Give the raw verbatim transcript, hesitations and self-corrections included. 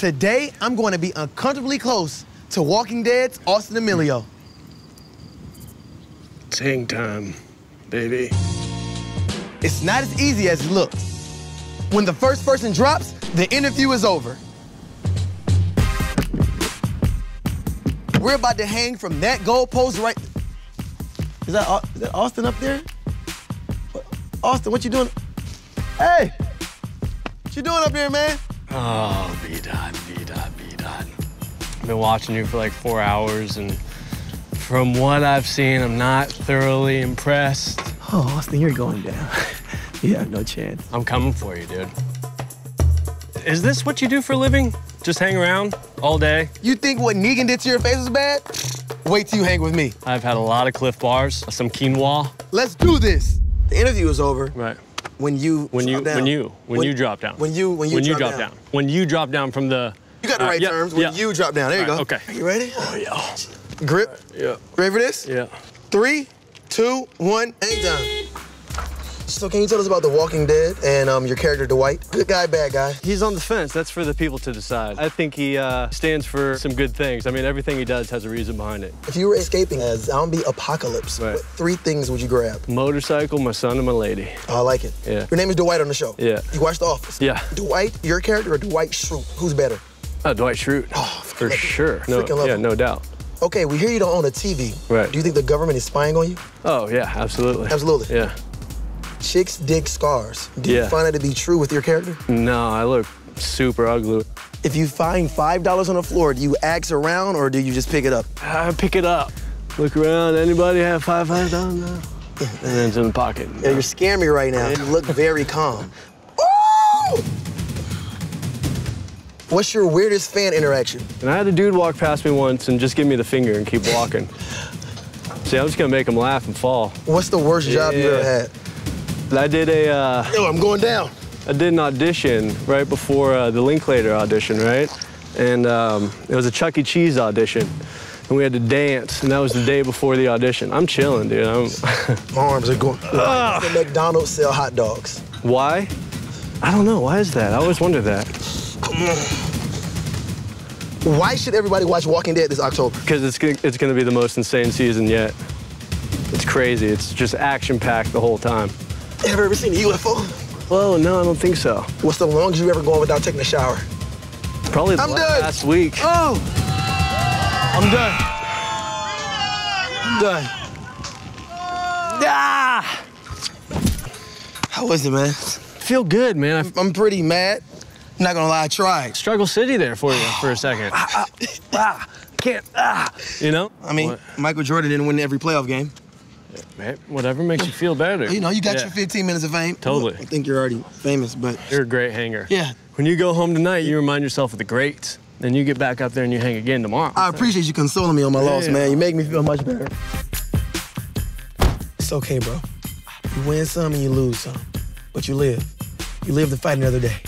Today, I'm going to be uncomfortably close to Walking Dead's Austin Amelio. It's hang time, baby. It's not as easy as it looks. When the first person drops, the interview is over. We're about to hang from that goalpost right... Is that, is that Austin up there? Austin, what you doing? Hey! What you doing up here, man? Oh, B Dot, B Dot, B Dot. I've been watching you for like four hours, and from what I've seen, I'm not thoroughly impressed. Oh, Austin, you're going down. You have no chance. I'm coming for you, dude. Is this what you do for a living? Just hang around all day? You think what Negan did to your face was bad? Wait till you hang with me. I've had a lot of Cliff Bars, some quinoa. Let's do this. The interview is over. Right. When you when you down. when you when, when you drop down. When you when you when drop, you drop down. down. When you drop down from the. You got the right uh, yep, terms. When yep. you drop down. There All you go. Right, okay. Are you ready? Oh yeah. Grip. Right, yeah. Ready for this? Yeah. Three, two, one, and down. So can you tell us about The Walking Dead and um, your character Dwight? Good guy, bad guy? He's on the fence. That's for the people to decide. I think he uh, stands for some good things. I mean, everything he does has a reason behind it. If you were escaping a zombie apocalypse, right. what three things would you grab? Motorcycle, my son, and my lady. Oh, I like it. Yeah. Your name is Dwight on the show. Yeah. You watch The Office. Yeah. Dwight, your character, or Dwight Schrute? Who's better? Uh, Dwight Schrute. Oh, for love sure. No, love yeah, him. no doubt. Okay, we hear you don't own a T V. Right. Do you think the government is spying on you? Oh, yeah, absolutely. Absolutely. Yeah. Chicks dig scars. Do yeah. you find that to be true with your character? No, I look super ugly. If you find five dollars on the floor, do you axe around or do you just pick it up? I pick it up. Look around, anybody have five dollars now? Yeah. And then it's in the pocket. Yeah, no. You're scaring me right now. You look very calm. Ooh! What's your weirdest fan interaction? And I had a dude walk past me once and just give me the finger and keep walking. See, I'm just gonna make him laugh and fall. What's the worst job yeah. you ever had? I did a... Uh, Yo, I'm going down. I did an audition right before uh, the Linklater audition, right? And um, it was a Chuck E. Cheese audition. And we had to dance, and that was the day before the audition. I'm chilling, dude. I'm... My arms are going... Uh, the McDonald's sell hot dogs. Why? I don't know. Why is that? I always wonder that. Come on. Why should everybody watch Walking Dead this October? Because it's gonna, it's going to be the most insane season yet. It's crazy. It's just action-packed the whole time. Have you ever seen a U F O? Well, no, I don't think so. What's the longest you ever gone without taking a shower? Probably the last week. Oh! I'm done. I'm done. Ah! How was it, man? I feel good, man. I'm, I'm pretty mad. I'm not gonna lie, I tried. Struggle City there for you for a second. ah, ah, ah, can't, ah. You know? I mean, what? Michael Jordan didn't win every playoff game. Man, whatever makes you feel better. You know, you got yeah. your fifteen minutes of fame. Totally. I think you're already famous, but... You're a great hanger. Yeah. When you go home tonight, you remind yourself of the greats. Then you get back out there and you hang again tomorrow. I appreciate you consoling me on my yeah. loss, man. You make me feel much better. It's okay, bro. You win some and you lose some, but you live. You live to fight another day.